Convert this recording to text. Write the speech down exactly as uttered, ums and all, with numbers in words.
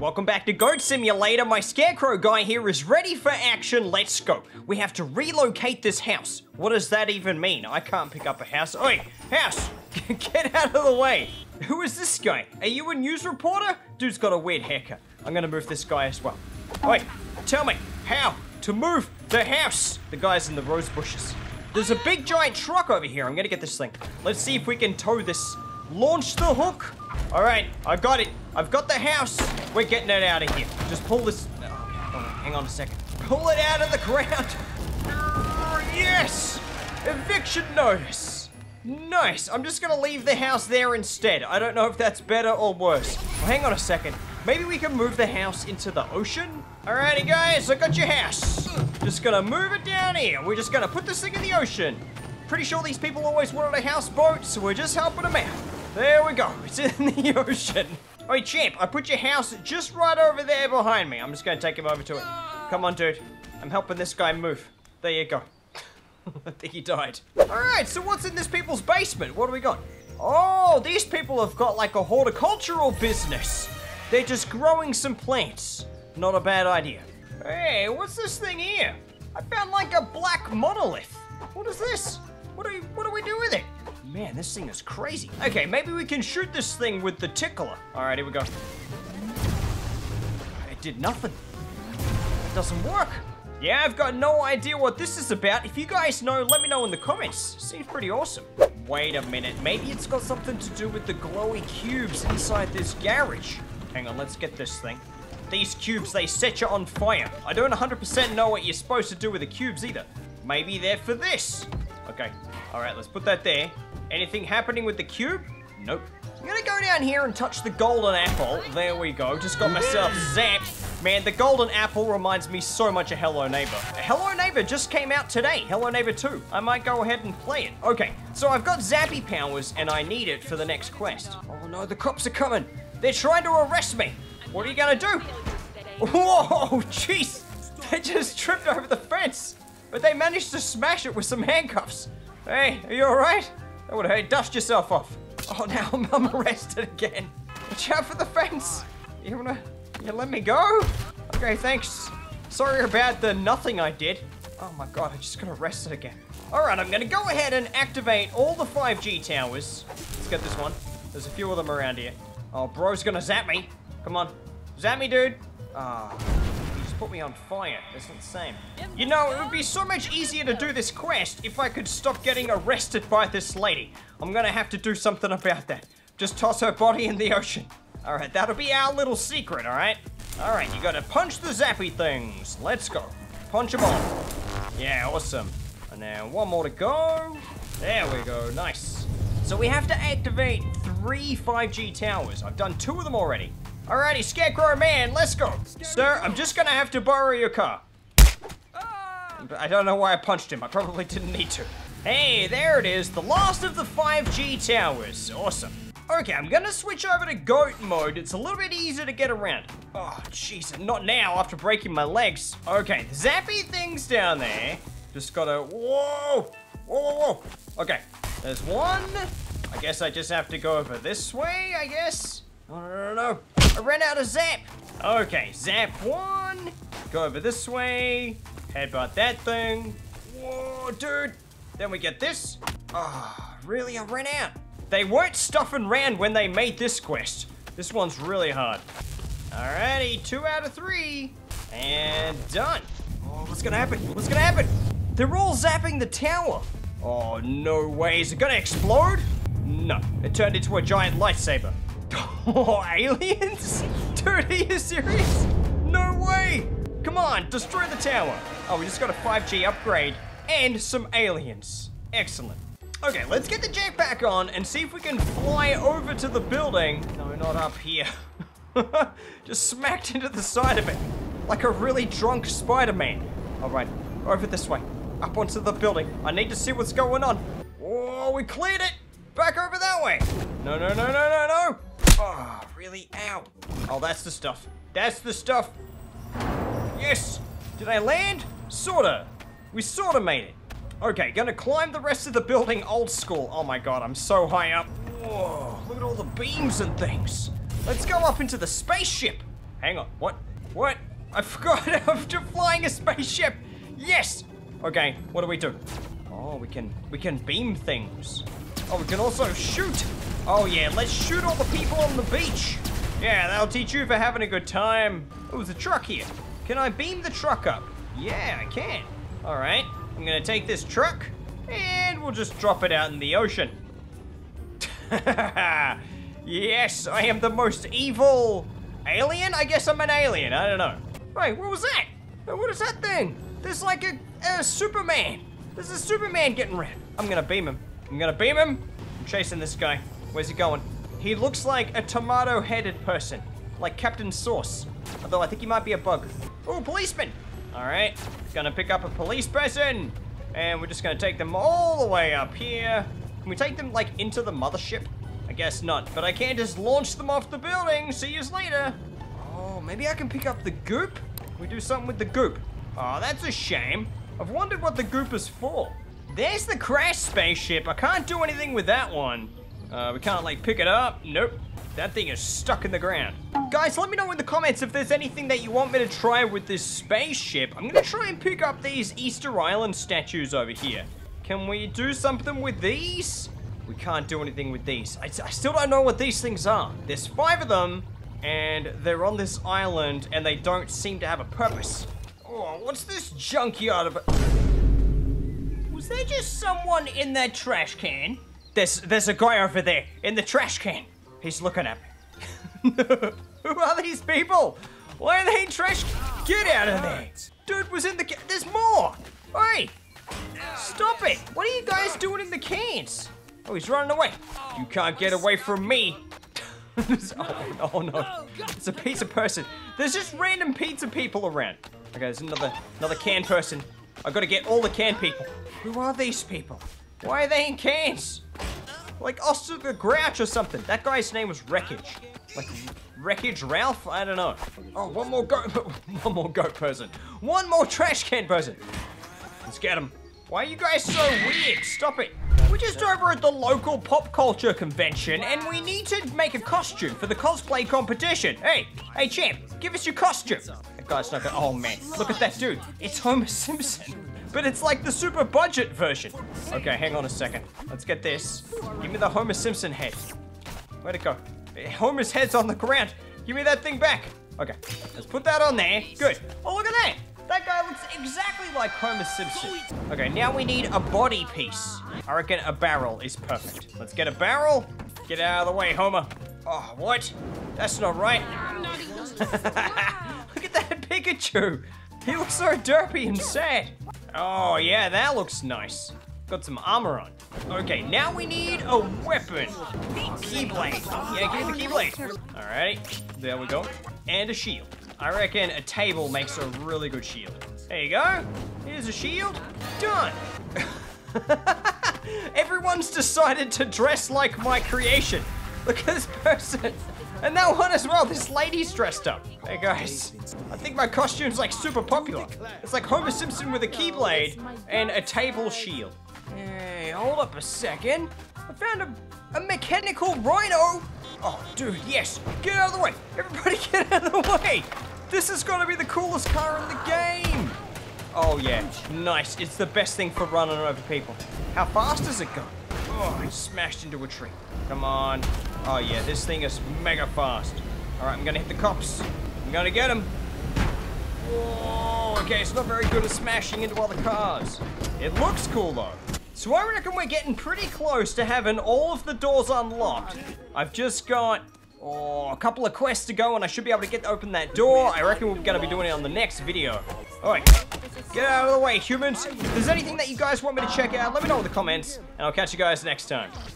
Welcome back to Goat Simulator. My scarecrow guy here is ready for action. Let's go. We have to relocate this house. What does that even mean? I can't pick up a house. Oi, house, get out of the way. Who is this guy? Are you a news reporter? Dude's got a weird haircut. I'm gonna move this guy as well. Oi, tell me how to move the house. The guy's in the rose bushes. There's a big giant truck over here. I'm gonna get this thing. Let's see if we can tow this. Launch the hook. All right, I got it. I've got the house. We're getting it out of here. Just pull this. Oh, hang on a second. Pull it out of the ground. Yes! Eviction notice. Nice. I'm just gonna leave the house there instead. I don't know if that's better or worse. Well, hang on a second. Maybe we can move the house into the ocean. Alrighty, guys. I got your house. Just gonna move it down here. We're just gonna put this thing in the ocean. Pretty sure these people always wanted a houseboat, so we're just helping them out. There we go, it's in the ocean. Oi, champ, I put your house just right over there behind me. I'm just gonna take him over to it. Come on, dude. I'm helping this guy move. There you go. I think he died. All right, so what's in this people's basement? What do we got? Oh, these people have got like a horticultural business. They're just growing some plants. Not a bad idea. Hey, what's this thing here? I found like a black monolith. What is this? What do we, what do we do with it? Man, this thing is crazy. Okay, maybe we can shoot this thing with the tickler. All right, here we go. It did nothing. It doesn't work. Yeah, I've got no idea what this is about. If you guys know, let me know in the comments. Seems pretty awesome. Wait a minute. Maybe it's got something to do with the glowy cubes inside this garage. Hang on, let's get this thing. These cubes, they set you on fire. I don't one hundred percent know what you're supposed to do with the cubes either. Maybe they're for this. Okay. All right, let's put that there. Anything happening with the cube? Nope. I'm gonna go down here and touch the golden apple. There we go. Just got myself zapped. Man, the golden apple reminds me so much of Hello Neighbor. Hello Neighbor just came out today. Hello Neighbor two. I might go ahead and play it. Okay, so I've got zappy powers and I need it for the next quest. Oh no, the cops are coming. They're trying to arrest me. What are you gonna do? Whoa, jeez. They just tripped over the fence. But they managed to smash it with some handcuffs. Hey, are you all right? That would hurt. Dust yourself off. Oh, now I'm, I'm arrested again. Watch out for the fence. You wanna you let me go? Okay, thanks. Sorry about the nothing I did. Oh my God, I just got arrested again. All right, I'm gonna go ahead and activate all the five G towers. Let's get this one. There's a few of them around here. Oh, bro's gonna zap me. Come on, zap me, dude. Ah. Oh. Put me on fire. That's not the same. You know, it would be so much easier to do this quest if I could stop getting arrested by this lady. I'm gonna have to do something about that. Just toss her body in the ocean. All right, that'll be our little secret, all right? All right, you gotta punch the zappy things. Let's go. Punch them all. Yeah, awesome. And now one more to go. There we go, nice. So we have to activate three five G towers. I've done two of them already. Alrighty, Scarecrow Man, let's go. Sir, I'm just gonna have to borrow your car. I don't know why I punched him. I probably didn't need to. Hey, there it is. The last of the five G towers. Awesome. Okay, I'm gonna switch over to goat mode. It's a little bit easier to get around. Oh, jeez, not now after breaking my legs. Okay, zappy things down there. Just gotta, whoa, whoa, whoa, whoa. Okay, there's one. I guess I just have to go over this way, I guess. I don't know. I ran out of zap. Okay, zap one. Go over this way. Headbutt that thing. Whoa, dude. Then we get this. Ah, oh, really? I ran out. They weren't stuffing around when they made this quest. This one's really hard. Alrighty, two out of three. And done. Oh, what's gonna happen? What's gonna happen? They're all zapping the tower. Oh, no way. Is it gonna explode? No. It turned into a giant lightsaber. Oh, aliens? Dude, are you serious? No way! Come on, destroy the tower. Oh, we just got a five G upgrade and some aliens. Excellent. Okay, let's get the jetpack on and see if we can fly over to the building. No, not up here. Just smacked into the side of it. Like a really drunk Spider-Man. All right, over this way. Up onto the building. I need to see what's going on. Oh, we cleared it. Back over that way. No, no, no, no, no, no. Oh, really? Ow. Oh, that's the stuff. That's the stuff. Yes. Did I land? Sorta. We sorta made it. Okay, gonna climb the rest of the building old school. Oh my God, I'm so high up. Whoa, look at all the beams and things. Let's go up into the spaceship. Hang on, what? What? I forgot I'm flying a spaceship! Yes! Okay, what do we do? Oh, we can, we can beam things. Oh, we can also shoot! Oh yeah, let's shoot all the people on the beach! Yeah, that'll teach you for having a good time. Oh, there's a truck here. Can I beam the truck up? Yeah, I can. All right, I'm gonna take this truck and we'll just drop it out in the ocean. Yes, I am the most evil alien? I guess I'm an alien, I don't know. Hey, what was that? What is that thing? There's like a, a Superman. There's a Superman getting wrapped. I'm gonna beam him. I'm gonna beam him. I'm chasing this guy. Where's he going? He looks like a tomato-headed person, like Captain Sauce. Although I think he might be a bug. Oh, policeman! All right, gonna pick up a police person, and we're just gonna take them all the way up here. Can we take them like into the mothership? I guess not, but I can't just launch them off the building. See you later. Oh, maybe I can pick up the goop? Can we do something with the goop? Oh, that's a shame. I've wondered what the goop is for. There's the crash spaceship. I can't do anything with that one. Uh, we can't like pick it up. Nope. That thing is stuck in the ground. Guys, let me know in the comments if there's anything that you want me to try with this spaceship. I'm gonna try and pick up these Easter Island statues over here. Can we do something with these? We can't do anything with these. I, I still don't know what these things are. There's five of them, and they're on this island, and they don't seem to have a purpose. Oh, what's this junkyard of a... Was there just someone in that trash can? There's, there's a guy over there in the trash can. He's looking at me. Who are these people? Why are they in trash? Get out of there. Dude was in the can. There's more. Hey, stop it. What are you guys doing in the cans? Oh, he's running away. You can't get away from me. Oh, oh, no. It's a pizza person. There's just random pizza people around. Okay, there's another, another can person. I've got to get all the can people. Who are these people? Why are they in cans? Like Oscar the Grouch or something. That guy's name was Wreckage. Like Wreckage Ralph? I don't know. Oh, one more goat, one more goat person. One more trash can person. Let's get him. Why are you guys so weird? Stop it. We're just over at the local pop culture convention and we need to make a costume for the cosplay competition. Hey, hey champ, give us your costume. That guy's not gonna, oh man, look at that dude. It's Homer Simpson. But it's like the super budget version. Okay, hang on a second. Let's get this. Give me the Homer Simpson head. Where'd it go? Homer's head's on the ground. Give me that thing back. Okay, let's put that on there. Good. Oh, look at that. That guy looks exactly like Homer Simpson. Okay, now we need a body piece. I reckon a barrel is perfect. Let's get a barrel. Get out of the way, Homer. Oh, what? That's not right. Look at that Pikachu. He looks so derpy and sad. Oh yeah, that looks nice. Got some armor on. Okay, now we need a weapon. Keyblade. Yeah, give me the Keyblade. Alrighty, there we go. And a shield. I reckon a table makes a really good shield. There you go. Here's a shield. Done. Everyone's decided to dress like my creation. Look at this person. And that one as well, this lady's dressed up. Hey guys, I think my costume's like super popular. It's like Homer Simpson with a Keyblade and a table shield. Hey, hold up a second. I found a, a mechanical rhino. Oh dude, yes, get out of the way. Everybody get out of the way. This is gonna be the coolest car in the game. Oh yeah, nice. It's the best thing for running over people. How fast does it go? Oh, I smashed into a tree. Come on. Oh yeah, this thing is mega fast. All right, I'm gonna hit the cops. I'm gonna get him. Whoa, okay, it's not very good at smashing into other cars. It looks cool though. So I reckon we're getting pretty close to having all of the doors unlocked. I've just got oh, a couple of quests to go and I should be able to get to open that door. I reckon we're gonna be doing it on the next video. All right. Get out of the way, humans. If there's anything that you guys want me to check out, let me know in the comments, and I'll catch you guys next time.